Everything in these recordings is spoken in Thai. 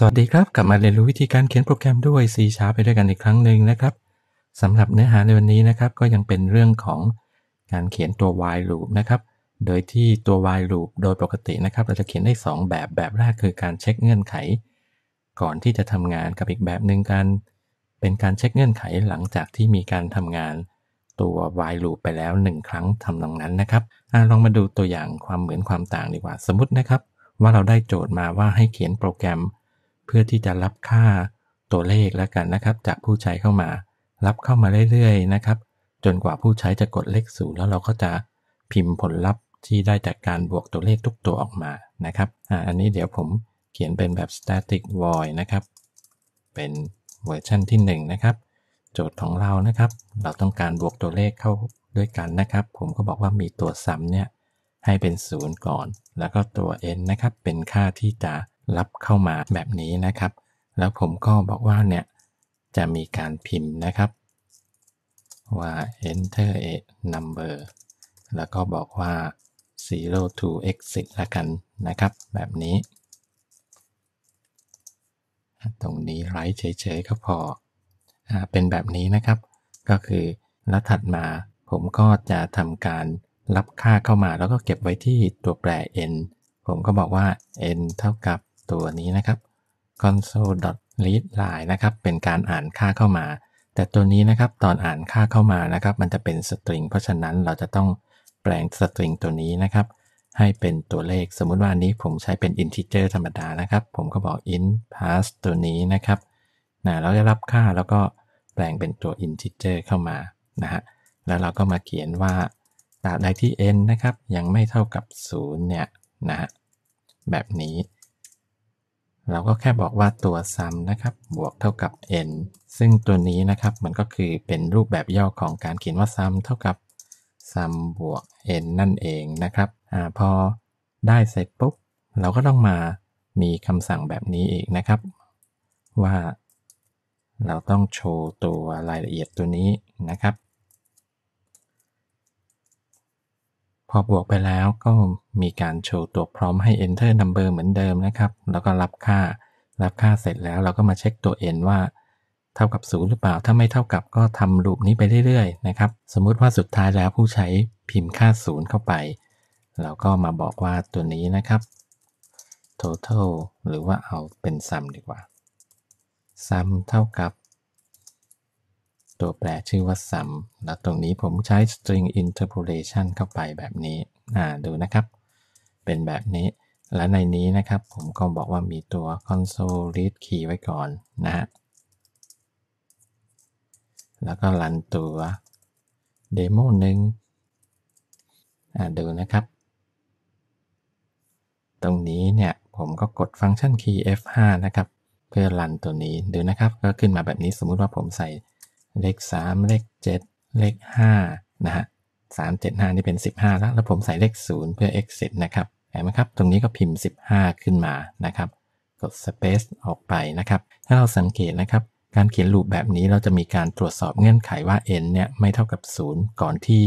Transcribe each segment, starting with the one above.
สวัสดีครับกลับมาเรียนรู้วิธีการเขียนโปรแกรมด้วย C# ไปด้วยกันอีกครั้งหนึ่งนะครับสำหรับเนื้อหาในวันนี้นะครับก็ยังเป็นเรื่องของการเขียนตัว while loop นะครับโดยที่ตัว while loop โดยปกตินะครับเราจะเขียนได้2แบบแรกคือการเช็คเงื่อนไขก่อนที่จะทำงานกับอีกแบบหนึ่งการเป็นการเช็คเงื่อนไขหลังจากที่มีการทำงานตัว while loop ไปแล้ว1ครั้งทำนองนั้นนะครับลองมาดูตัวอย่างความเหมือนความต่างดีกว่าสมมตินะครับว่าเราได้โจทย์มาว่าให้เขียนโปรแกรมเพื่อที่จะรับค่าตัวเลขแล้วกันนะครับจากผู้ใช้เข้ามารับเข้ามาเรื่อยๆนะครับจนกว่าผู้ใช้จะกดเลข0แล้วเราก็จะพิมพ์ผลลัพธ์ที่ได้จากการบวกตัวเลขทุกตัวออกมานะครับอันนี้เดี๋ยวผมเขียนเป็นแบบ static void นะครับเป็นเวอร์ชันที่1นะครับโจทย์ของเรานะครับเราต้องการบวกตัวเลขเข้าด้วยกันนะครับผมก็บอกว่ามีตัวซ้ำเนี่ยให้เป็น0ก่อนแล้วก็ตัว n นะครับเป็นค่าที่จะรับเข้ามาแบบนี้นะครับแล้วผมก็บอกว่าเนี่ยจะมีการพิมพ์นะครับว่า enter a number แล้วก็บอกว่า zero to exit ละกันนะครับแบบนี้ตรงนี้ไร้เฉยๆก็พอเป็นแบบนี้นะครับก็คือแล้วถัดมาผมก็จะทำการรับค่าเข้ามาแล้วก็เก็บไว้ที่ตัวแปร n ผมก็บอกว่า n เท่ากับตัวนี้นะครับ console read line นะครับเป็นการอ่านค่าเข้ามาแต่ตัวนี้นะครับตอนอ่านค่าเข้ามานะครับมันจะเป็นสตริงเพราะฉะนั้นเราจะต้องแปลงสตริงตัวนี้นะครับให้เป็นตัวเลขสมมุติว่าอันนี้ผมใช้เป็น integer ธรรมดานะครับผมก็บอก int pass ตัวนี้นะครับเราจะรับค่าแล้วก็แปลงเป็นตัว integer เข้ามานะฮะแล้วเราก็มาเขียนว่าตราบใดที่ n นะครับยังไม่เท่ากับ0เนี่ยนะแบบนี้เราก็แค่บอกว่าตัวซ้ำนะครับบวกเท่ากับ n ซึ่งตัวนี้นะครับมันก็คือเป็นรูปแบบย่อของการเขียนว่าซ้ำเท่ากับซ้ำบวก n นั่นเองนะครับพอได้เสร็จปุ๊บเราก็ต้องมามีคำสั่งแบบนี้อีกนะครับว่าเราต้องโชว์ตัวรายละเอียดตัวนี้นะครับพอบวกไปแล้วก็มีการโชว์ตัวพร้อมให้ enter number เหมือนเดิมนะครับแล้วก็รับค่าเสร็จแล้วเราก็มาเช็คตัว n ว่าเท่ากับ0หรือเปล่าถ้าไม่เท่ากับก็ทำลูปนี้ไปเรื่อยๆนะครับสมมุติว่าสุดท้ายแล้วผู้ใช้พิมพ์ค่า0เข้าไปเราก็มาบอกว่าตัวนี้นะครับ total หรือว่าเอาเป็น sum ดีกว่า sum เท่ากับตัวแปรชื่อว่า sum แล้วตรงนี้ผมใช้ string interpolation เข้าไปแบบนี้ดูนะครับเป็นแบบนี้และในนี้นะครับผมก็บอกว่ามีตัว console read key ไว้ก่อนนะฮะแล้วก็รันตัว demo 1ดูนะครับตรงนี้เนี่ยผมก็กดฟังก์ชัน key F5 นะครับเพื่อรันตัวนี้ดูนะครับก็ขึ้นมาแบบนี้สมมุติว่าผมใส่เลข3เลข7เลข5นะฮะ3 7 5นี่เป็น15แล้วผมใส่เลข0เพื่อ exit นะครับเห็นไหมครับตรงนี้ก็พิมพ์15ขึ้นมานะครับกด space ออกไปนะครับถ้าเราสังเกตนะครับการเขียนลูปแบบนี้เราจะมีการตรวจสอบเงื่อนไขว่า n เนี่ยไม่เท่ากับ0ก่อนที่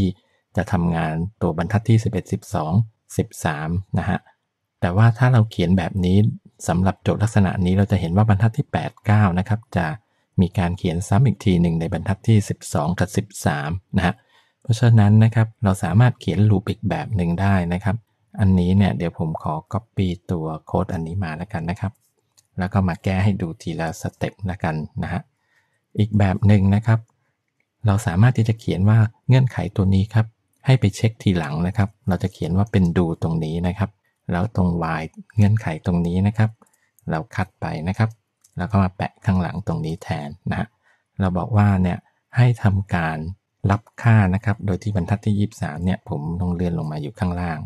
จะทำงานตัวบรรทัดที่11 12 13นะฮะแต่ว่าถ้าเราเขียนแบบนี้สำหรับโจทย์ลักษณะนี้เราจะเห็นว่าบรรทัดที่8 9นะครับจะมีการเขียนซ้ำอีกทีหนึ่งในบรรทัดที่12กับ13นะฮะเพราะฉะนั้นนะครับเราสามารถเขียนลูปอีกแบบหนึ่งได้นะครับอันนี้เนี่ยเดี๋ยวผมขอ copy ตัวโค้ดอันนี้มาแล้วกันนะครับแล้วก็มาแก้ให้ดูทีละสเต็ปแล้วกันนะฮะอีกแบบหนึ่งนะครับเราสามารถที่จะเขียนว่าเงื่อนไขตัวนี้ครับให้ไปเช็คทีหลังนะครับเราจะเขียนว่าเป็น do ตรงนี้นะครับแล้วตรง while เงื่อนไขตรงนี้นะครับเราคัดไปนะครับแล้วก็มาแปะข้างหลังตรงนี้แทนนะเราบอกว่าเนี่ยให้ทำการรับค่านะครับโดยที่บรรทัดที่23เนี่ยผมต้องเลื่อนลงมาอยู่ข้างล่าง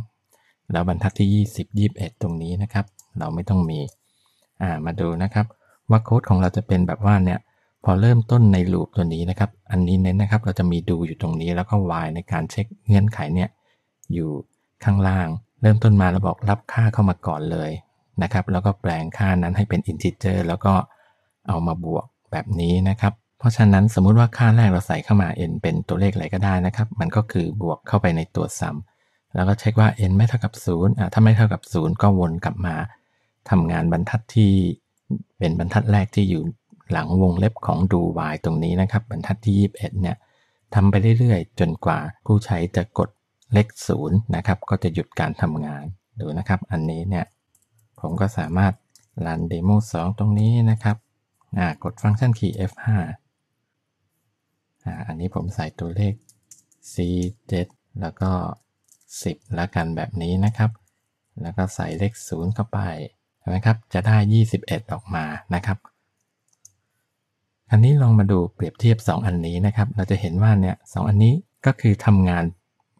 แล้วบรรทัดที่20 21ตรงนี้นะครับเราไม่ต้องมีมาดูนะครับว่าโค้ดของเราจะเป็นแบบว่าเนี่ยพอเริ่มต้นในลูปตัวนี้นะครับอันนี้เน้นนะครับเราจะมี do อยู่ตรงนี้แล้วก็ while ในการเช็คเงื่อนไขเนี่ยอยู่ข้างล่างเริ่มต้นมาเราบอกรับค่าเข้ามาก่อนเลยนะครับแล้วก็แปลงค่านั้นให้เป็น integer แล้วก็เอามาบวกแบบนี้นะครับเพราะฉะนั้นสมมุติว่าค่าแรกเราใส่เข้ามา n เป็นตัวเลขอะไรก็ได้นะครับมันก็คือบวกเข้าไปในตัว sum แล้วก็เช็คว่า n ไม่เท่ากับ0ถ้าไม่เท่ากับ0ก็วนกลับมาทำงานบรรทัดที่ เป็นบรรทัดแรกที่อยู่หลังวงเล็บของ do while ตรงนี้นะครับบรรทัดที่21เนี่ยทำไปเรื่อยๆจนกว่าผู้ใช้จะกดเลข0นะครับก็จะหยุดการทำงานดูนะครับอันนี้เนี่ยผมก็สามารถรัน demo 2ตรงนี้นะครับกดฟังก์ชันคีย์ F5 อันนี้ผมใส่ตัวเลข C7 แล้วก็10แล้วกันแบบนี้นะครับแล้วก็ใส่เลข0เข้าไปนะครับจะได้21ออกมานะครับอันนี้ลองมาดูเปรียบเทียบ2อันนี้นะครับเราจะเห็นว่าเนี่ย2อันนี้ก็คือทำงาน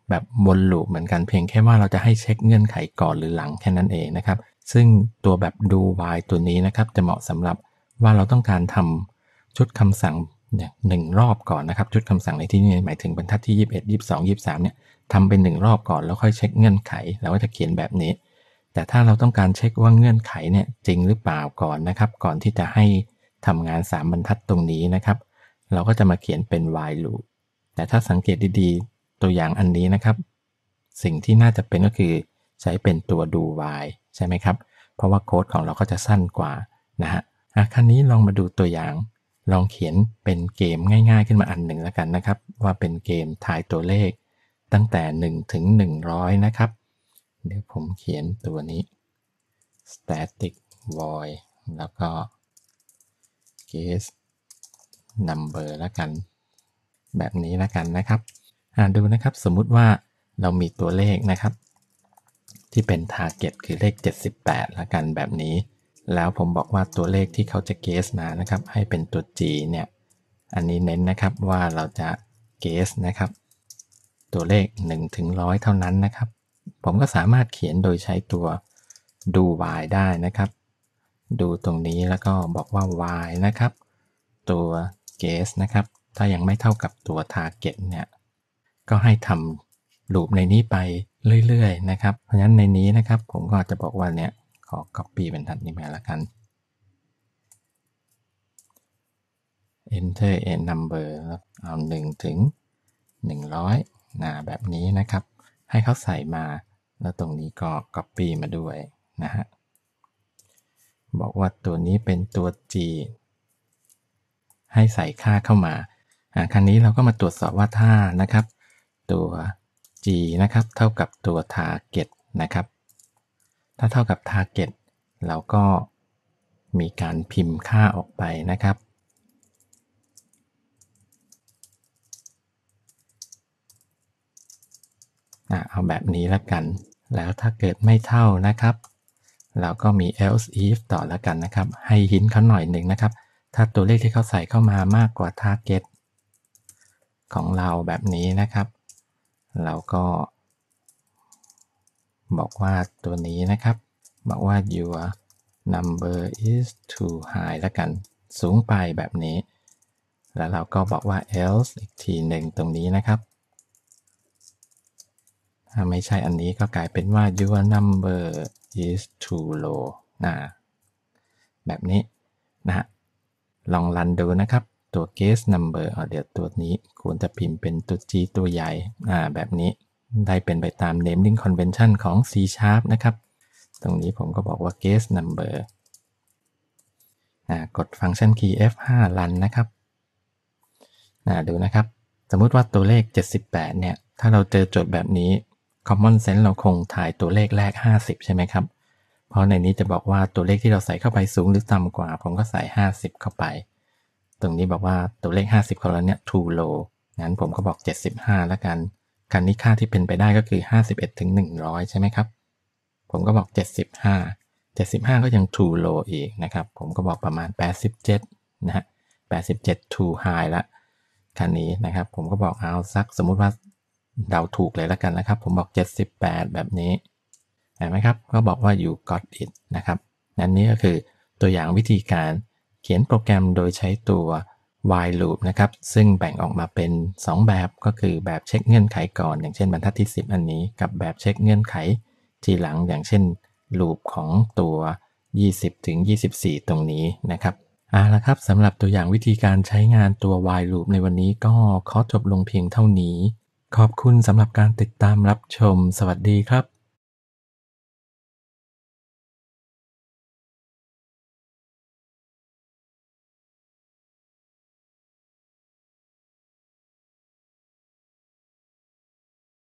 แบบวนลูปเหมือนกันเพียงแค่ว่าเราจะให้เช็คเงื่อนไขก่อนหรือหลังแค่นั้นเองนะครับซึ่งตัวแบบ do while ตัวนี้นะครับจะเหมาะสำหรับว่าเราต้องการทำชุดคำสั่ง1รอบก่อนนะครับชุดคำสั่งในที่นี้หมายถึงบรรทัดที่21 22 23เนี่ยทำเป็น1รอบก่อนแล้วค่อยเช็คเงื่อนไขเราก็จะเขียนแบบนี้แต่ถ้าเราต้องการเช็คว่าเงื่อนไขเนี่ยจริงหรือเปล่าก่อนนะครับก่อนที่จะให้ทำงาน3บรรทัดตรงนี้นะครับเราก็จะมาเขียนเป็น while loop แต่ถ้าสังเกตดีๆตัวอย่างอันนี้นะครับสิ่งที่น่าจะเป็นก็คือใช้เป็นตัว do while ใช่ไหมครับเพราะว่าโค้ดของเราก็จะสั้นกว่านะฮะคราวนี้ลองมาดูตัวอย่างลองเขียนเป็นเกมง่ายๆขึ้นมาอันหนึ่งแล้วกันนะครับว่าเป็นเกมทายตัวเลขตั้งแต่1ถึง100นะครับเดี๋ยวผมเขียนตัวนี้ static void แล้วก็ guess number แล้วกันแบบนี้แล้วกันนะครับดูนะครับสมมุติว่าเรามีตัวเลขนะครับที่เป็น target คือเลข78แล้วกันแบบนี้แล้วผมบอกว่าตัวเลขที่เขาจะ guess มานะครับให้เป็นตัว G เนี่ยอันนี้เน้นนะครับว่าเราจะ guess นะครับตัวเลข1ถึง100เท่านั้นนะครับผมก็สามารถเขียนโดยใช้ตัว do while ได้นะครับดูตรงนี้แล้วก็บอกว่า while นะครับตัว guess นะครับถ้ายังไม่เท่ากับตัว target เนี่ยก็ให้ทำลูปในนี้ไปเรื่อยๆนะครับเพราะฉะนั้นในนี้นะครับผมก็จะบอกว่าเนี่ยขอ copy บรรทัดนี้มาละกัน enter a number แล้วเอา1ถึง100แบบนี้นะครับให้เขาใส่มาแล้วตรงนี้ก็ copy มาด้วยนะฮะบอกว่าตัวนี้เป็นตัว G ให้ใส่ค่าเข้ามาครั้งนี้เราก็มาตรวจสอบว่าถ้านะครับตัว G นะครับเท่ากับตัว target นะครับถ้าเท่ากับ target เราก็มีการพิมพ์ค่าออกไปนะครับเอาแบบนี้ละกันแล้วถ้าเกิดไม่เท่านะครับเราก็มี else if ต่อละกันนะครับให้หินเขาหน่อยหนึ่งนะครับถ้าตัวเลขที่เขาใส่เข้ามามากกว่า target ของเราแบบนี้นะครับเราก็บอกว่าตัวนี้นะครับบอกว่า your number is too high ละกันสูงไปแบบนี้แล้วเราก็บอกว่า else อีกทีหนึ่งตรงนี้นะครับถ้าไม่ใช่อันนี้ก็กลายเป็นว่า your number is too low แบบนี้นะฮะลองรันดูนะครับตัว guess number เดี๋ยวตัวนี้ควรจะพิมพ์เป็นตัว G ตัวใหญ่แบบนี้ได้เป็นไปตาม naming convention ของ C# นะครับตรงนี้ผมก็บอกว่า guess number กดฟังก์ชันคีย์ F5 รันนะครับดูนะครับสมมุติว่าตัวเลข78เนี่ยถ้าเราเจอโจทย์แบบนี้ common sense เราคงถ่ายตัวเลขแรก50ใช่ไหมครับเพราะในนี้จะบอกว่าตัวเลขที่เราใส่เข้าไปสูงหรือต่ำกว่าผมก็ใส่50เข้าไปตรงนี้บอกว่าตัวเลข50ของเราเนี่ย too low งั้นผมก็บอก75แล้วกันคันนี้ค่าที่เป็นไปได้ก็คือ51ถึง100ใช่ไหมครับผมก็บอก75ก็ยัง too low อีกนะครับผมก็บอกประมาณ87นะฮะ87 too high ละคันนี้นะครับผมก็บอกเอาสักสมมุติว่าเดาถูกเลยละกันนะครับผมบอก78แบบนี้เห็นไหมครับก็บอกว่า you got it นะครับนั่นนี่ก็คือตัวอย่างวิธีการเขียนโปรแกรมโดยใช้ตัว while loop นะครับซึ่งแบ่งออกมาเป็น2แบบก็คือแบบเช็คเงื่อนไขก่อนอย่างเช่นบรรทัดที่10อันนี้กับแบบเช็คเงื่อนไขทีหลังอย่างเช่น loop ของตัว 20 ถึง 24 ตรงนี้นะครับเอาละครับสำหรับตัวอย่างวิธีการใช้งานตัว while loop ในวันนี้ก็ขอจบลงเพียงเท่านี้ขอบคุณสำหรับการติดตามรับชมสวัสดีครับ